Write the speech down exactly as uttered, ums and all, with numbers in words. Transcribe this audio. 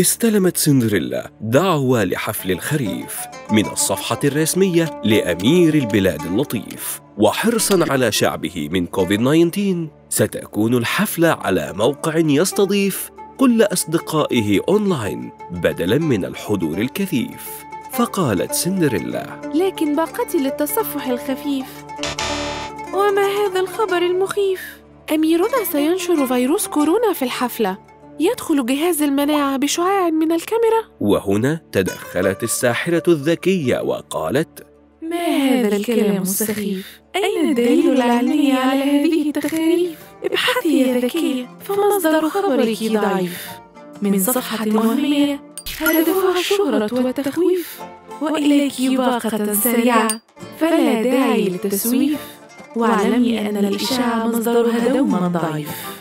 استلمت سندريلا دعوة لحفل الخريف من الصفحة الرسمية لأمير البلاد اللطيف، وحرصاً على شعبه من كوفيد تسعة عشر ستكون الحفلة على موقع يستضيف كل أصدقائه أونلاين بدلاً من الحضور الكثيف. فقالت سندريلا: لكن باقتي للتصفح الخفيف. وما هذا الخبر المخيف؟ أميرنا سينشر فيروس كورونا في الحفلة، يدخل جهاز المناعة بشعاع من الكاميرا. وهنا تدخلت الساحرة الذكية وقالت: ما هذا الكلام السخيف؟ أين الدليل العلمي على هذه التخاريف؟ ابحثي يا ذكية، فمصدر خبرك ضعيف. من صفحة وهمية هدفها الشهرة والتخويف، وإليك باقة سريعة فلا داعي للتسويف، واعلمي أن الإشاعة مصدرها دوما ضعيف.